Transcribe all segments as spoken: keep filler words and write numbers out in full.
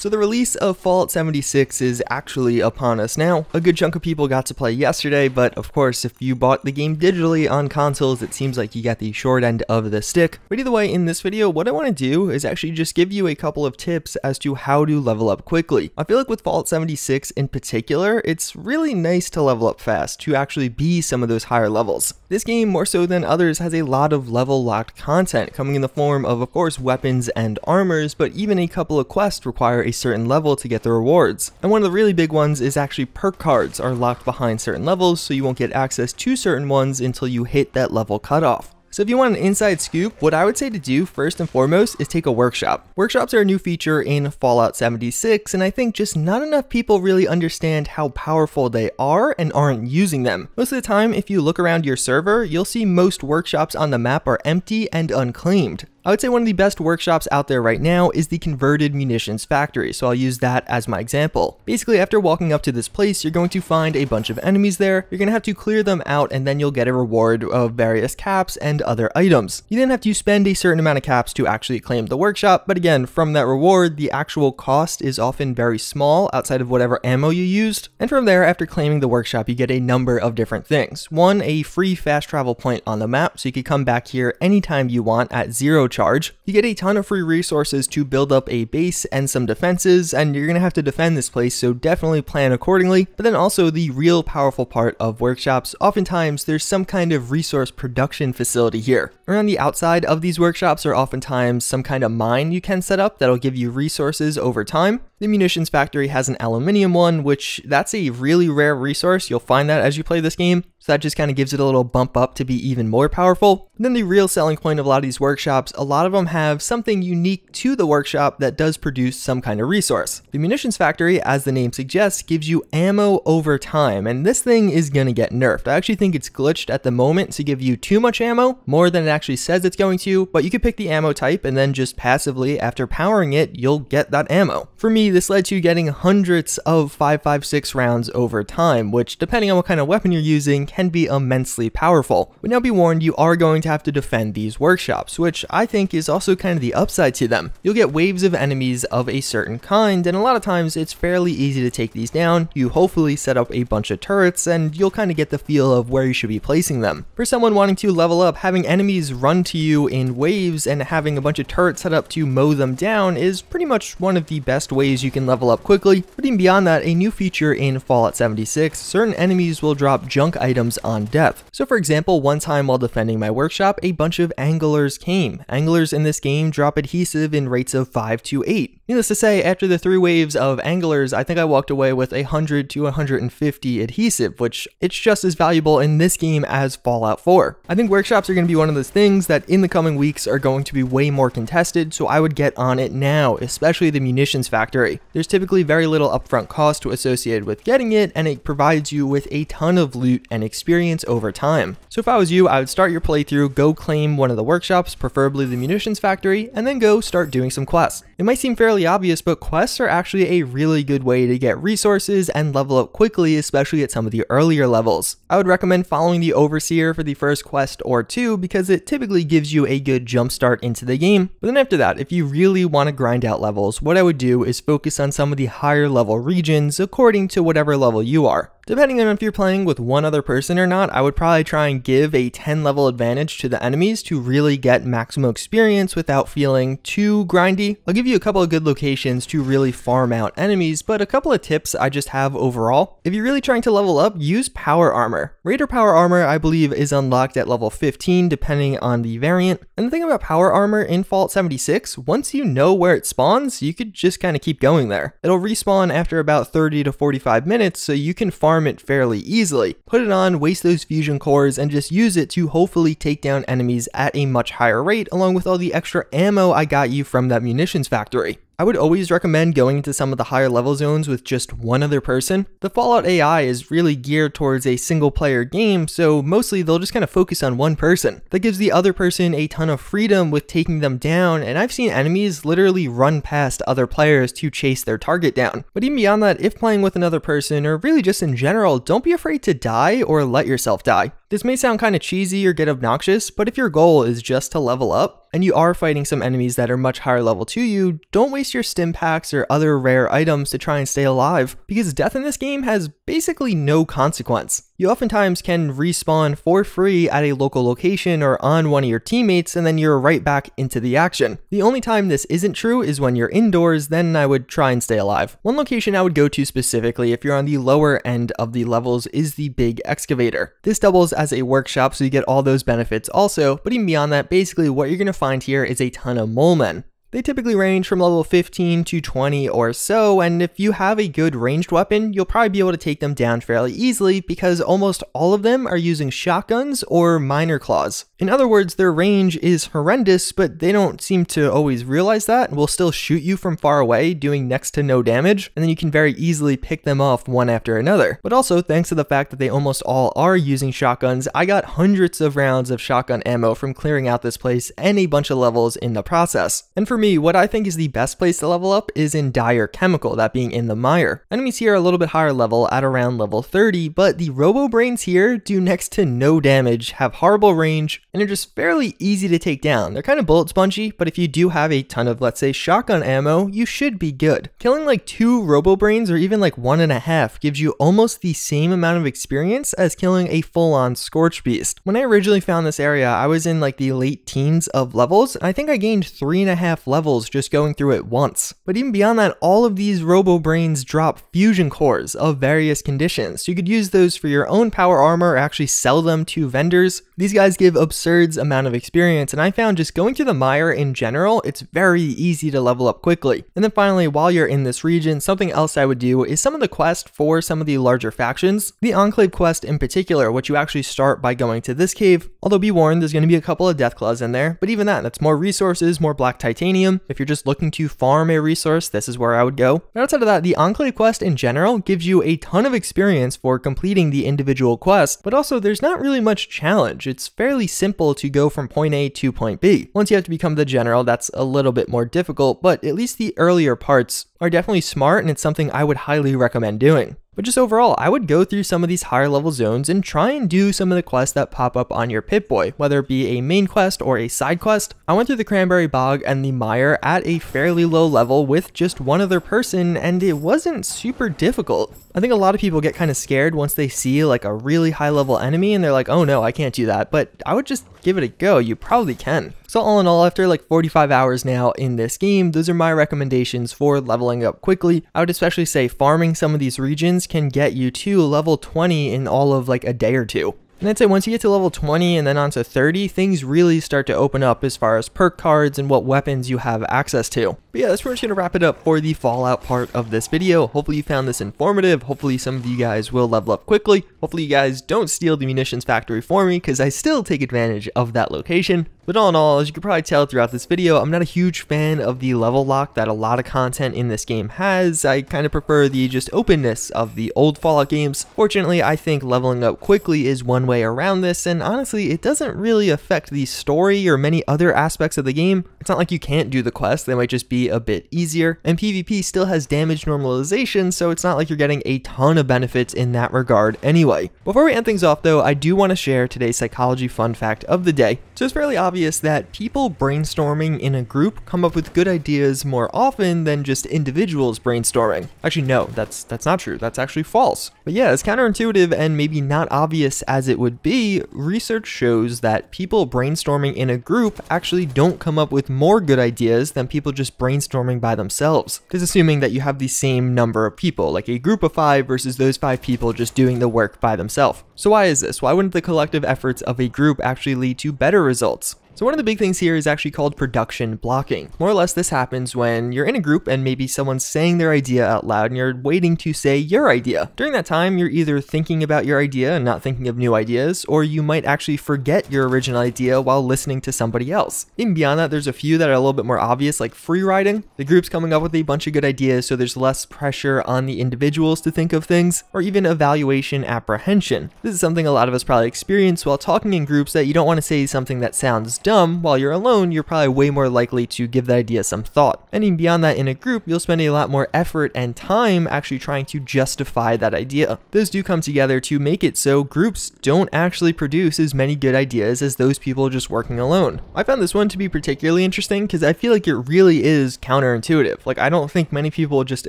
So the release of Fallout seventy-six is actually upon us now. A good chunk of people got to play yesterday, but of course if you bought the game digitally on consoles, it seems like you got the short end of the stick. But either way, in this video, what I want to do is actually just give you a couple of tips as to how to level up quickly. I feel like with Fallout seventy-six in particular, it's really nice to level up fast, to actually be some of those higher levels. This game, more so than others, has a lot of level locked content, coming in the form of, of course, weapons and armors, but even a couple of quests require a a certain level to get the rewards. And one of the really big ones is actually perk cards are locked behind certain levels, so you won't get access to certain ones until you hit that level cutoff. So if you want an inside scoop, what I would say to do first and foremost is take a workshop. Workshops are a new feature in Fallout seventy-six, and I think just not enough people really understand how powerful they are and aren't using them. Most of the time, if you look around your server, you'll see most workshops on the map are empty and unclaimed. I would say one of the best workshops out there right now is the Converted Munitions Factory, so I'll use that as my example. Basically, after walking up to this place, you're going to find a bunch of enemies there, you're going to have to clear them out, and then you'll get a reward of various caps and other items. You then have to spend a certain amount of caps to actually claim the workshop, but again, from that reward, the actual cost is often very small outside of whatever ammo you used, and from there, after claiming the workshop, you get a number of different things. One, a free fast travel point on the map, so you can come back here anytime you want at zero charge. You get a ton of free resources to build up a base and some defenses, and you're gonna have to defend this place, so definitely plan accordingly. But then also the real powerful part of workshops, oftentimes there's some kind of resource production facility here. Around the outside of these workshops are oftentimes some kind of mine you can set up that'll give you resources over time. The Munitions Factory has an aluminium one, which that's a really rare resource. You'll find that as you play this game, so that just kind of gives it a little bump up to be even more powerful. And then the real selling point of a lot of these workshops, a lot of them have something unique to the workshop that does produce some kind of resource. The Munitions Factory, as the name suggests, gives you ammo over time, and this thing is going to get nerfed. I actually think it's glitched at the moment to give you too much ammo, more than it actually says it's going to, but you could pick the ammo type and then just passively, after powering it, you'll get that ammo. For me, this led to getting hundreds of five five six rounds over time, which, depending on what kind of weapon you're using, can be immensely powerful. But now be warned, you are going to have to defend these workshops, which I think is also kind of the upside to them. You'll get waves of enemies of a certain kind, and a lot of times it's fairly easy to take these down. You hopefully set up a bunch of turrets, and you'll kind of get the feel of where you should be placing them. For someone wanting to level up, having enemies run to you in waves and having a bunch of turrets set up to mow them down is pretty much one of the best ways you can level up quickly. But even beyond that, a new feature in Fallout seventy-six, certain enemies will drop junk items on death. So for example, one time while defending my workshop, a bunch of anglers came. Anglers in this game drop adhesive in rates of five to eight. Needless to say, after the three waves of anglers, I think I walked away with one hundred to one hundred fifty adhesive, which it's just as valuable in this game as Fallout four. I think workshops are going to be one of those things that in the coming weeks are going to be way more contested, so I would get on it now, especially the Munitions Factory. There's typically very little upfront cost associated with getting it, and it provides you with a ton of loot and experience over time. So if I was you, I would start your playthrough, go claim one of the workshops, preferably the Munitions Factory, and then go start doing some quests. It might seem fairly obvious, but quests are actually a really good way to get resources and level up quickly, especially at some of the earlier levels. I would recommend following the Overseer for the first quest or two because it typically gives you a good jump start into the game. But then after that, if you really want to grind out levels, what I would do is focus on some of the higher level regions according to whatever level you are. Depending on if you're playing with one other person or not, I would probably try and give a ten level advantage to the enemies to really get maximum experience without feeling too grindy. I'll give you a couple of good locations to really farm out enemies, but a couple of tips I just have overall. If you're really trying to level up, use power armor. Raider power armor, I believe, is unlocked at level fifteen depending on the variant. And the thing about power armor in Fallout seventy-six, once you know where it spawns, you could just kind of keep going there. It'll respawn after about thirty to forty-five minutes, so you can farm farm it fairly easily. Put it on, waste those fusion cores, and just use it to hopefully take down enemies at a much higher rate, along with all the extra ammo I got you from that Munitions Factory. I would always recommend going into some of the higher level zones with just one other person. The Fallout A I is really geared towards a single player game, so mostly they'll just kind of focus on one person. That gives the other person a ton of freedom with taking them down, and I've seen enemies literally run past other players to chase their target down. But even beyond that, if playing with another person, or really just in general, don't be afraid to die or let yourself die. This may sound kind of cheesy or get obnoxious, but if your goal is just to level up, and you are fighting some enemies that are much higher level to you, don't waste your stim packs or other rare items to try and stay alive, because death in this game has basically no consequence. You oftentimes can respawn for free at a local location or on one of your teammates, and then you're right back into the action. The only time this isn't true is when you're indoors, then I would try and stay alive. One location I would go to specifically if you're on the lower end of the levels is the big excavator. This doubles as a workshop, so you get all those benefits also, but even beyond that, basically what you're going to find here is a ton of mole men. They typically range from level fifteen to twenty or so, and if you have a good ranged weapon, you'll probably be able to take them down fairly easily because almost all of them are using shotguns or miner claws. In other words, their range is horrendous, but they don't seem to always realize that and will still shoot you from far away, doing next to no damage, and then you can very easily pick them off one after another. But also, thanks to the fact that they almost all are using shotguns, I got hundreds of rounds of shotgun ammo from clearing out this place and a bunch of levels in the process. And for For me, what I think is the best place to level up is in Dire Chemical, that being in the Mire. Enemies here are a little bit higher level at around level thirty, but the Robo Brains here do next to no damage, have horrible range, and are just fairly easy to take down. They're kind of bullet spongy, but if you do have a ton of, let's say, shotgun ammo, you should be good. Killing like two Robo Brains or even like one and a half gives you almost the same amount of experience as killing a full-on Scorch Beast. When I originally found this area, I was in like the late teens of levels, and I think I gained three and a half levels just going through it once. But even beyond that, all of these Robo Brains drop fusion cores of various conditions. So you could use those for your own power armor or actually sell them to vendors. These guys give absurd amount of experience, and I found just going through the Mire in general, it's very easy to level up quickly. And then finally, while you're in this region, something else I would do is some of the quests for some of the larger factions. The Enclave quest in particular, which you actually start by going to this cave, although be warned, there's going to be a couple of Deathclaws in there, but even that, that's more resources, more black titanium. If you're just looking to farm a resource, this is where I would go. But outside of that, the Enclave quest in general gives you a ton of experience for completing the individual quest, but also there's not really much challenge. It's fairly simple to go from point A to point B. Once you have to become the general, that's a little bit more difficult, but at least the earlier parts are definitely smart, and it's something I would highly recommend doing. But just overall, I would go through some of these higher level zones and try and do some of the quests that pop up on your Pip-Boy, whether it be a main quest or a side quest. I went through the Cranberry Bog and the Mire at a fairly low level with just one other person, and it wasn't super difficult. I think a lot of people get kind of scared once they see like a really high level enemy and they're like, oh no, I can't do that, but I would just give it a go. You probably can. So all in all, after like forty-five hours now in this game, those are my recommendations for leveling up quickly. I would especially say farming some of these regions can get you to level twenty in all of like a day or two. And I'd say once you get to level twenty and then onto thirty, things really start to open up as far as perk cards and what weapons you have access to. But yeah, that's pretty much going to wrap it up for the Fallout part of this video. Hopefully you found this informative. Hopefully some of you guys will level up quickly. Hopefully you guys don't steal the Munitions Factory for me, because I still take advantage of that location. But all in all, as you can probably tell throughout this video, I'm not a huge fan of the level lock that a lot of content in this game has. I kind of prefer the just openness of the old Fallout games. Fortunately, I think leveling up quickly is one way around this, and honestly, it doesn't really affect the story or many other aspects of the game. It's not like you can't do the quests, they might just be a bit easier. And PvP still has damage normalization, so it's not like you're getting a ton of benefits in that regard anyway. Before we end things off though, I do want to share today's psychology fun fact of the day. So it's fairly obvious that people brainstorming in a group come up with good ideas more often than just individuals brainstorming. Actually, no, that's that's not true. That's actually false. But yeah, as counterintuitive and maybe not obvious as it would be, research shows that people brainstorming in a group actually don't come up with more good ideas than people just brainstorming by themselves. This is assuming that you have the same number of people, like a group of five versus those five people just doing the work by themselves. So why is this? Why wouldn't the collective efforts of a group actually lead to better results? So one of the big things here is actually called production blocking. More or less, this happens when you're in a group and maybe someone's saying their idea out loud and you're waiting to say your idea. During that time, you're either thinking about your idea and not thinking of new ideas, or you might actually forget your original idea while listening to somebody else. Even beyond that, there's a few that are a little bit more obvious, like free riding. The group's coming up with a bunch of good ideas, so there's less pressure on the individuals to think of things, or even evaluation apprehension. This is something a lot of us probably experience while talking in groups, that you don't want to say something that sounds dumb, dumb, while you're alone, you're probably way more likely to give that idea some thought. And even beyond that, in a group, you'll spend a lot more effort and time actually trying to justify that idea. Those do come together to make it so groups don't actually produce as many good ideas as those people just working alone. I found this one to be particularly interesting because I feel like it really is counterintuitive. Like, I don't think many people just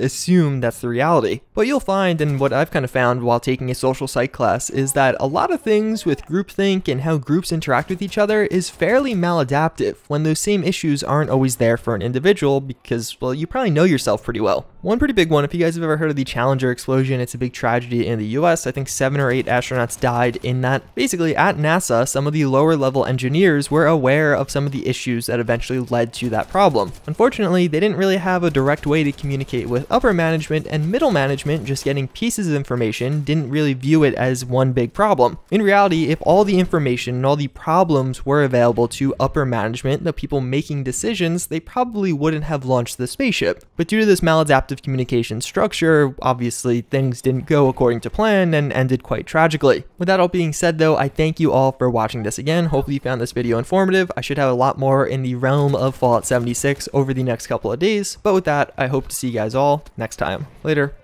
assume that's the reality. But you'll find, and what I've kind of found while taking a social psych class, is that a lot of things with groupthink and how groups interact with each other is fairly maladaptive when those same issues aren't always there for an individual because, well, you probably know yourself pretty well. One pretty big one, if you guys have ever heard of the Challenger explosion, it's a big tragedy in the U S. I think seven or eight astronauts died in that. Basically, at NASA, some of the lower level engineers were aware of some of the issues that eventually led to that problem. Unfortunately, they didn't really have a direct way to communicate with upper management, and middle management just getting pieces of information didn't really view it as one big problem. In reality, if all the information and all the problems were available to upper management, the people making decisions, they probably wouldn't have launched the spaceship. But due to this maladaptive communication structure, obviously things didn't go according to plan and ended quite tragically. With that all being said though, I thank you all for watching this again. Hopefully you found this video informative. I should have a lot more in the realm of Fallout seventy-six over the next couple of days, but with that, I hope to see you guys all next time. Later.